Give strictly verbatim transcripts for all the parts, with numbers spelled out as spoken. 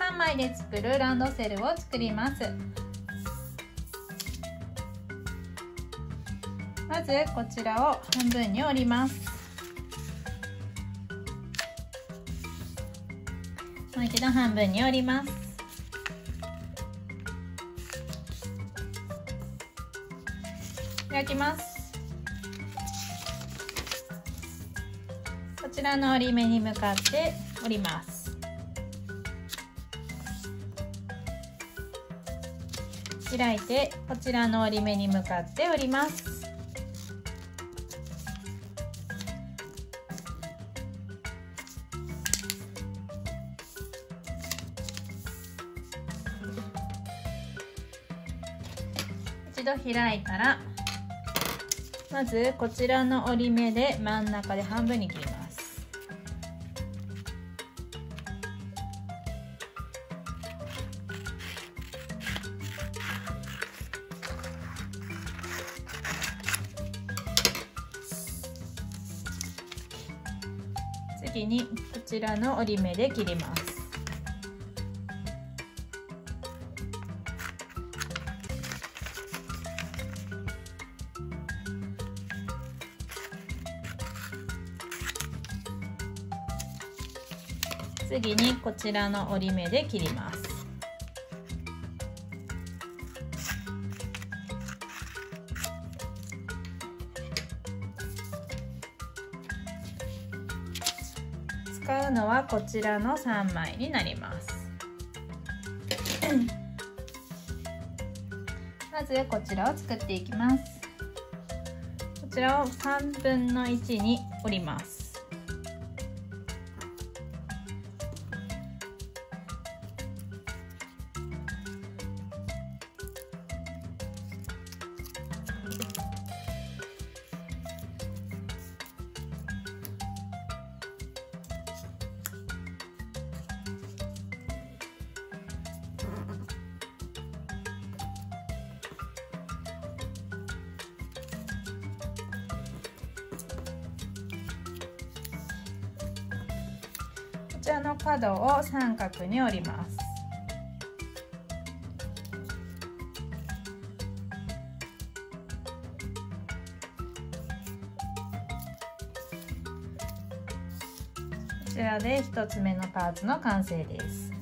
さんまいで作るランドセルを作ります。まずこちらを半分に折ります。もう一度半分に折ります。開きます。こちらの折り目に向かって折ります。開いてこちらの折り目に向かって折ります。一度開いたらまずこちらの折り目で真ん中で半分に切ります。次にこちらの折り目で切ります。次にこちらの折り目で切ります。使うのはこちらのさんまいになります。まずこちらを作っていきます。こちらをさんぶんのいちに折ります。こちらの角を三角に折ります。こちらで一つ目のパーツの完成です。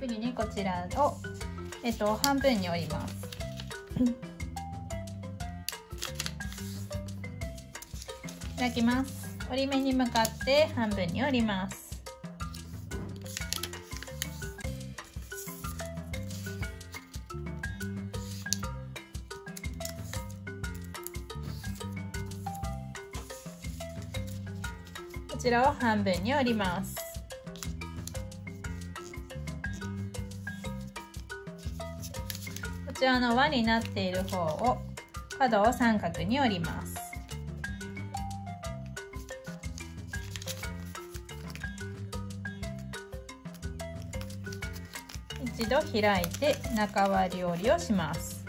次にこちらをえっと半分に折ります。開きます。折り目に向かって半分に折ります。こちらを半分に折ります。こちらの輪になっている方を角を三角に折ります。一度開いて中割り折りをします。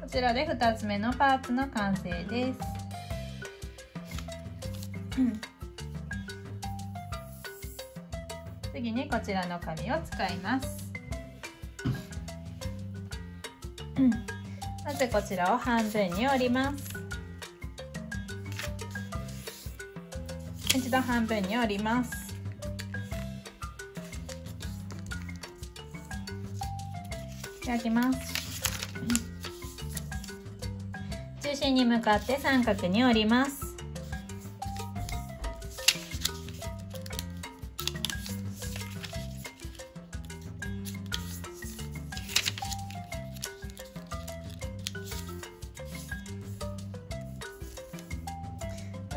こちらで二つ目のパーツの完成です。次にこちらの紙を使います。まずこちらを半分に折ります。一度半分に折ります。開きます。中心に向かって三角に折ります。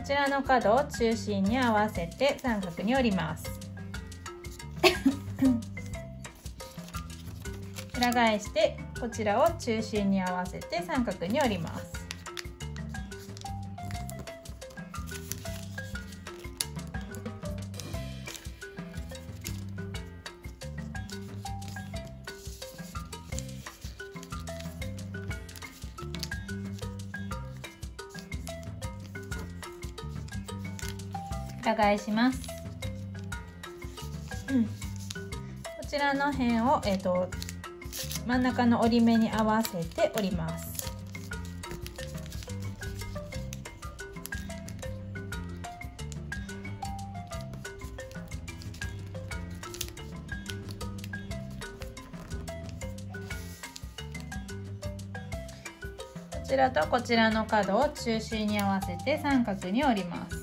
こちらの角を中心に合わせて三角に折ります。裏返してこちらを中心に合わせて三角に折ります。裏返します。うん、こちらの辺を、えーと、真ん中の折り目に合わせて折ります。こちらとこちらの角を中心に合わせて三角に折ります。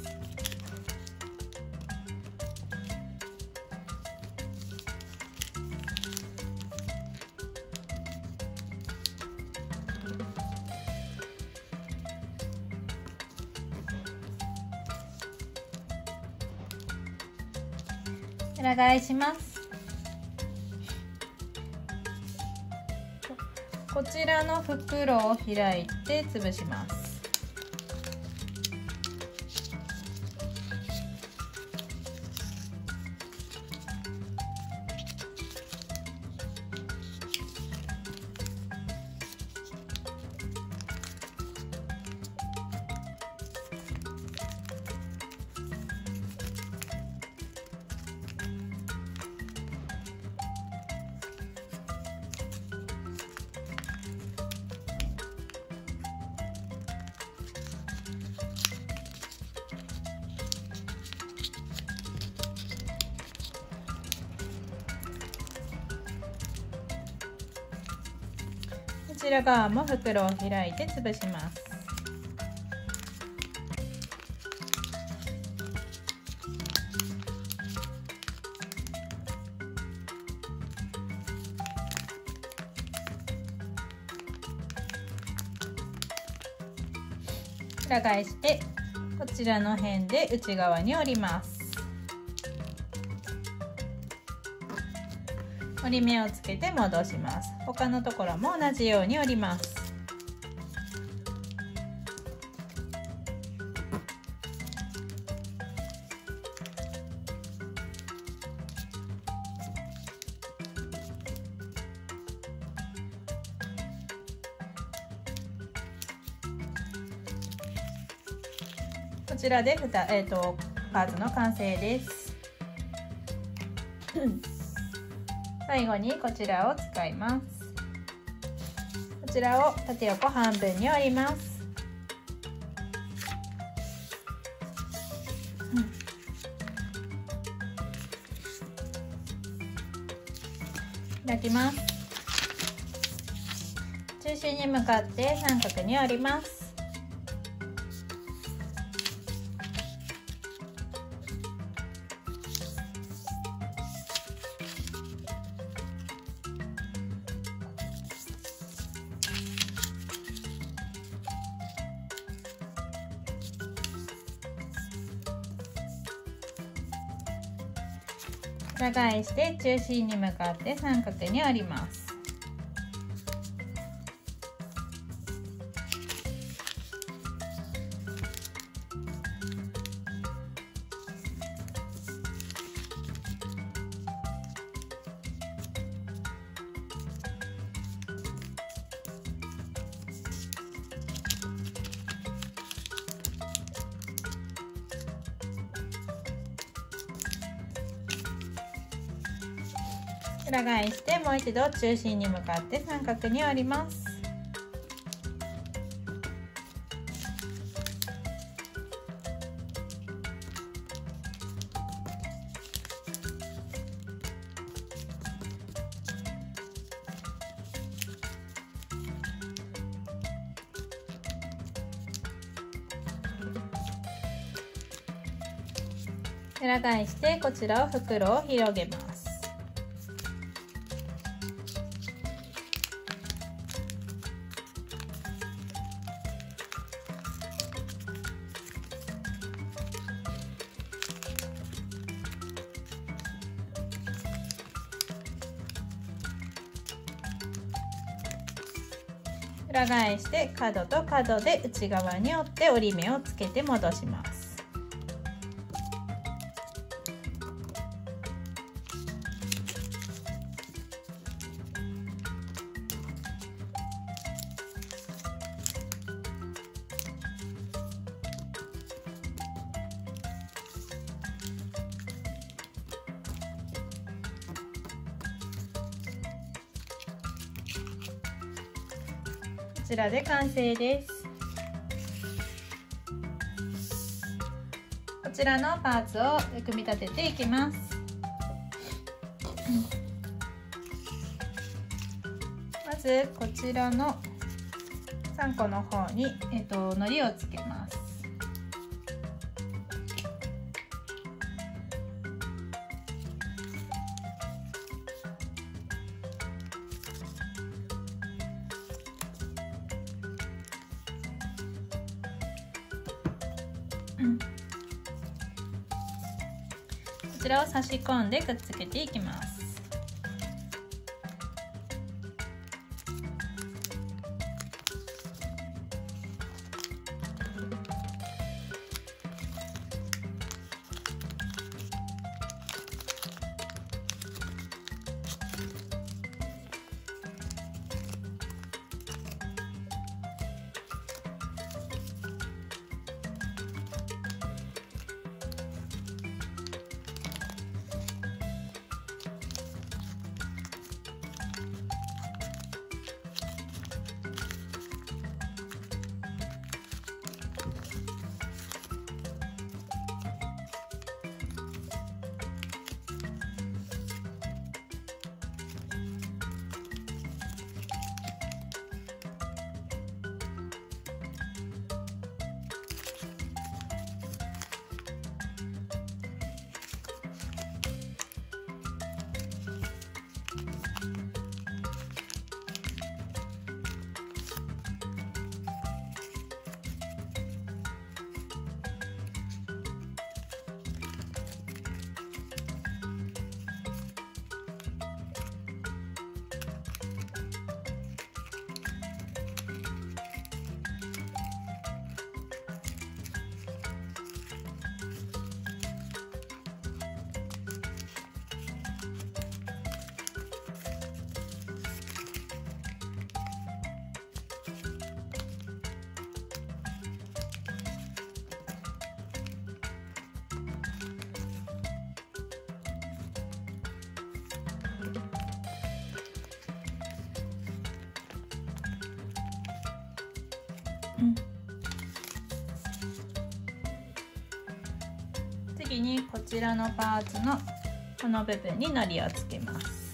裏返します。こちらの袋を開いて潰します。こちら側も袋を開いて潰します。裏返してこちらの辺で内側に折ります。折り目をつけて戻します。他のところも同じように折ります。こちらでふた、えーと、パーツの完成です。最後にこちらを使います。こちらを縦横半分に折ります。うん、開きます。中心に向かって三角に折ります。裏返して中心に向かって三角に折ります。裏返してもう一度中心に向かって三角に折ります。裏返してこちらを袋を広げます。裏返して角と角で内側に折って折り目をつけて戻します。ちらで完成です。こちらのパーツを組み立てていきます。まずこちらのさんこの方に、えっと、糊をつけます。こちらを差し込んでくっつけていきます。次にこちらのパーツのこの部分に糊をつけます。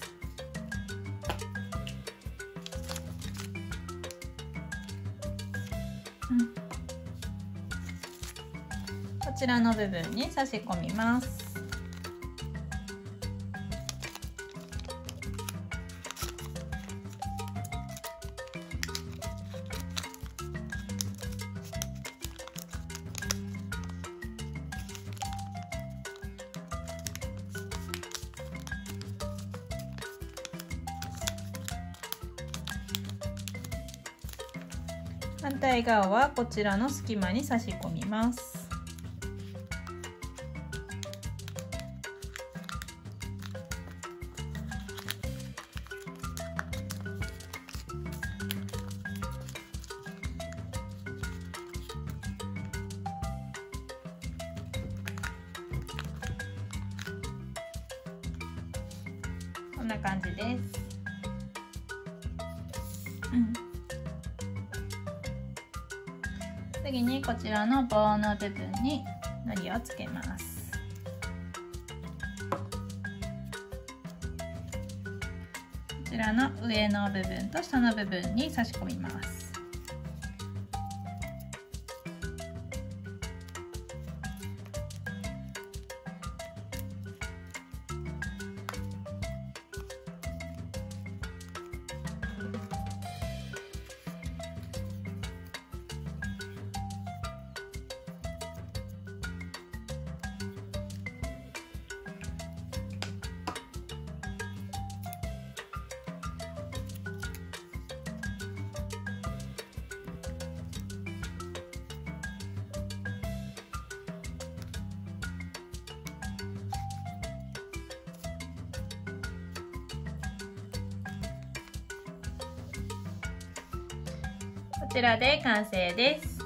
うん、こちらの部分に差し込みます。反対側はこちらの隙間に差し込みます。こんな感じです。うん。次にこちらの棒の部分に糊をつけます。こちらの上の部分と下の部分に差し込みます。こちらで完成です。